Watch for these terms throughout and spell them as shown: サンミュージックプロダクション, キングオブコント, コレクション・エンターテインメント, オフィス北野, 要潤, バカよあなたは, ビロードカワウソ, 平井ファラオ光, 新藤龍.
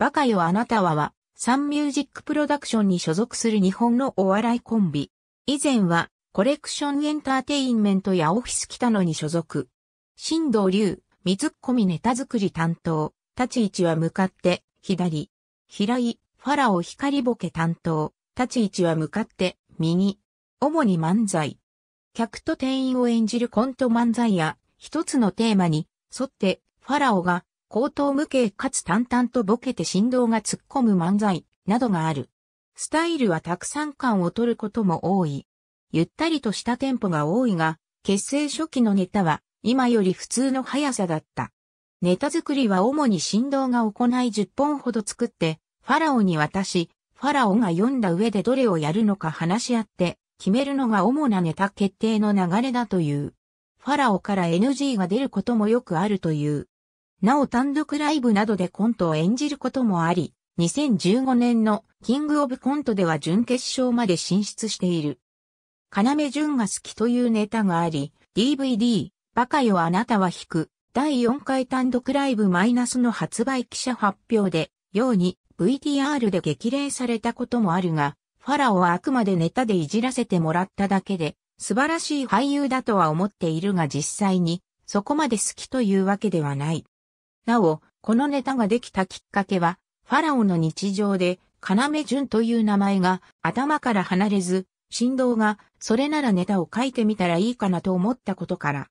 バカよあなたはは、サンミュージックプロダクションに所属する日本のお笑いコンビ。以前は、コレクションエンターテインメントやオフィス北野に所属。新藤龍、水ツッコミネタ作り担当。立ち位置は向かって、左。平井、ファラオ光ボケ担当。立ち位置は向かって、右。主に漫才。客と店員を演じるコント漫才や、一つのテーマに沿って、ファラオが、口頭無形かつ淡々とボケて振動が突っ込む漫才などがある。スタイルはたくさん感を取ることも多い。ゆったりとしたテンポが多いが、結成初期のネタは今より普通の速さだった。ネタ作りは主に振動が行い10本ほど作って、ファラオに渡し、ファラオが読んだ上でどれをやるのか話し合って、決めるのが主なネタ決定の流れだという。ファラオから NG が出ることもよくあるという。なお単独ライブなどでコントを演じることもあり、2015年のキングオブコントでは準決勝まで進出している。要潤が好きというネタがあり、DVD、バカよあなたは引く、第4回単独ライブ-の発売記者発表で、ように VTR で激励されたこともあるが、ファラオはあくまでネタでいじらせてもらっただけで、素晴らしい俳優だとは思っているが実際に、そこまで好きというわけではない。なお、このネタができたきっかけは、ファラオの日常で、要潤という名前が頭から離れず、振動が、それならネタを書いてみたらいいかなと思ったことから。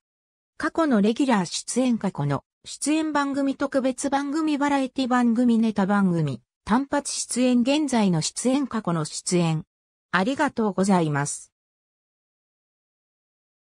過去のレギュラー出演過去の、出演番組特別番組バラエティ番組ネタ番組、単発出演現在の出演過去の出演。ありがとうございます。